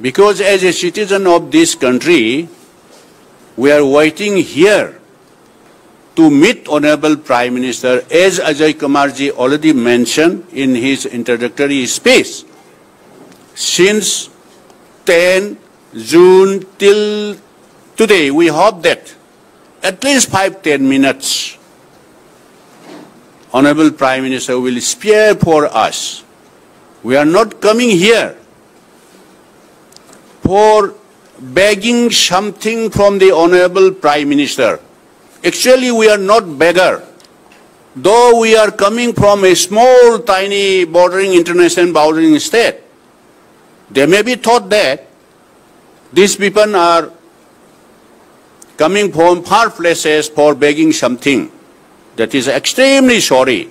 Because as a citizen of this country, we are waiting here to meet Honorable Prime Minister, as Ajay Kumarji already mentioned in his introductory speech. Since 10 June till today, we hope that at least 5-10 minutes, Honorable Prime Minister will spare for us. We are not coming here for begging something from the Honorable Prime Minister. Actually, we are not beggar, though we are coming from a small, tiny, bordering international bordering state. They may be thought that these people are coming from far places for begging something. That is extremely sorry.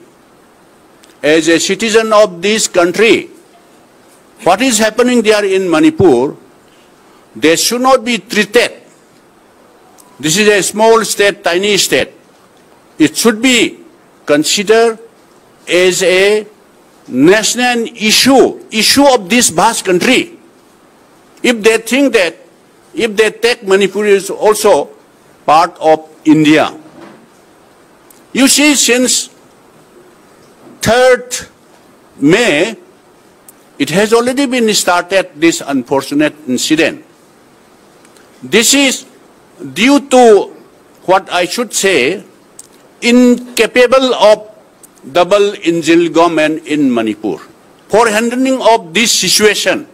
As a citizen of this country, what is happening there in Manipur, they should not be treated. This is a small state, tiny state. It should be considered as a national issue of this vast country. If they think that, if they take Manipur is also part of India. You see, since 3rd May, it has already been started, this unfortunate incident. This is due to what I should say, incapable of double-engine government in Manipur. For handling of this situation,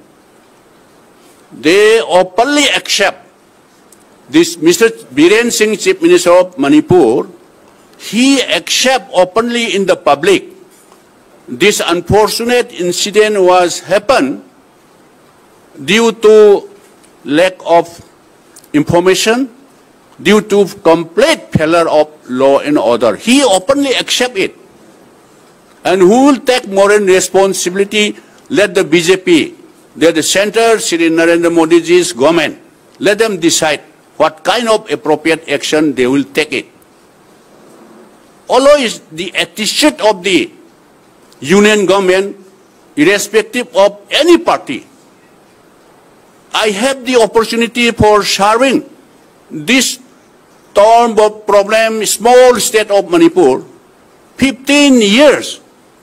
they openly accept this Mr. Biren Singh, Chief Minister of Manipur, he accepts openly in the public. This unfortunate incident was happened due to lack of information, due to complete failure of law and order. He openly accepts it. And who will take moral responsibility? Let the BJP, let the Centre, Sri Narendra Modi's government, let them decide what kind of appropriate action they will take it. Although it's the attitude of the union government, irrespective of any party, I have the opportunity for serving this term of problem, small state of Manipur, 15 years.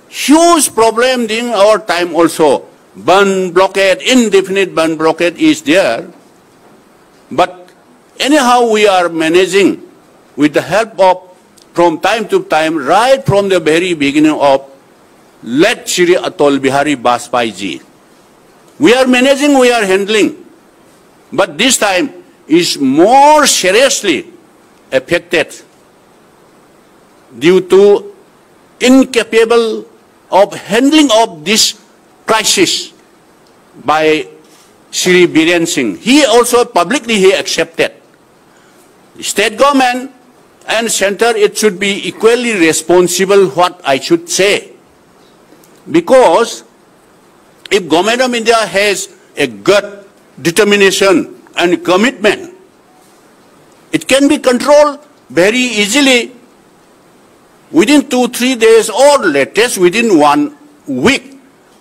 Huge problem during our time also. Ban blockade, indefinite ban blockade is there. But anyhow we are managing with the help of from time to time, right from the very beginning of late Shri Atal Bihari Vajpayee ji. We are managing, we are handling. But this time is more seriously affected due to incapable of handling of this crisis by Shri Biren Singh. He also publicly he accepted. State government and center, it should be equally responsible, what I should say. Because if government of India has a gut determination and commitment, it can be controlled very easily within 2-3 days or latest within 1 week.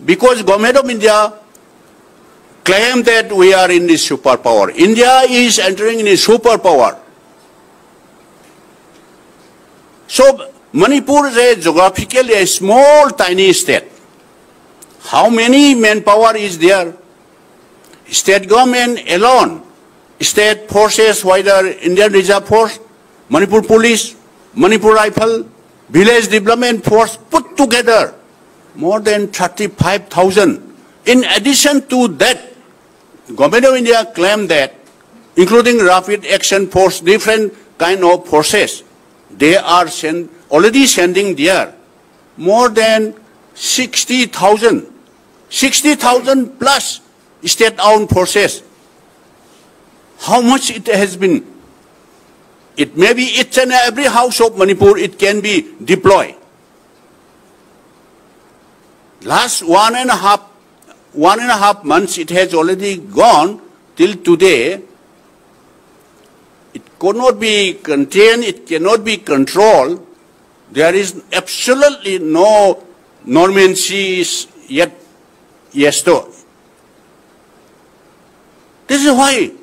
Because government of India claim that we are in the superpower. India is entering in a superpower. So Manipur is a geographically a small, tiny state. How many manpower is there? State government alone, state forces, whether Indian Reserve Force, Manipur Police, Manipur Rifle, Village Development Force, put together more than 35,000. In addition to that, Government of India claimed that, including Rapid Action Force, different kind of forces, they are already sending there more than 60,000 plus state-owned forces. How much it has been? It may be each and every house of Manipur, it can be deployed. Last 1.5 months, it has already gone till today. It could not be contained, it cannot be controlled. There is absolutely no normancy yet. This is why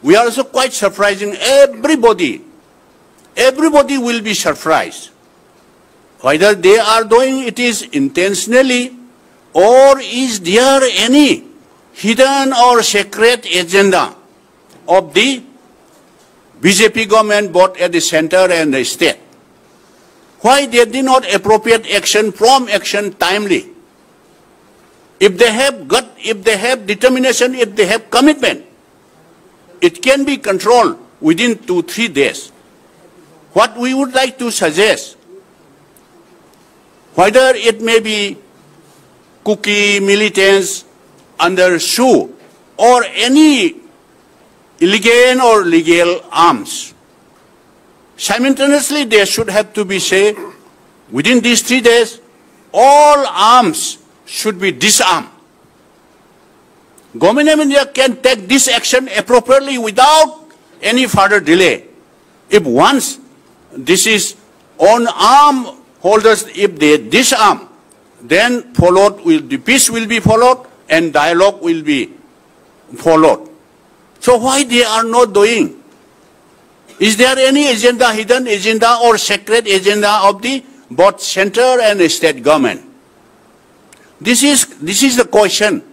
we are also quite surprising everybody. Everybody will be surprised. Whether they are doing it is intentionally, or is there any hidden or secret agenda of the BJP government, both at the center and the state? Why they did not appropriate action, prompt action, timely? If they have gut, if they have determination, if they have commitment, it can be controlled within 2-3 days. What we would like to suggest, whether it may be cookie, militants, under shoe, or any illegal or legal arms, simultaneously they should have to be said, within these 3 days, all arms should be disarmed. Government of India can take this action appropriately without any further delay. If once this is on arm holders, if they disarm, then followed will, the peace will be followed and dialogue will be followed. So why they are not doing? Is there any agenda, hidden agenda or secret agenda of the both center and state government? This is the question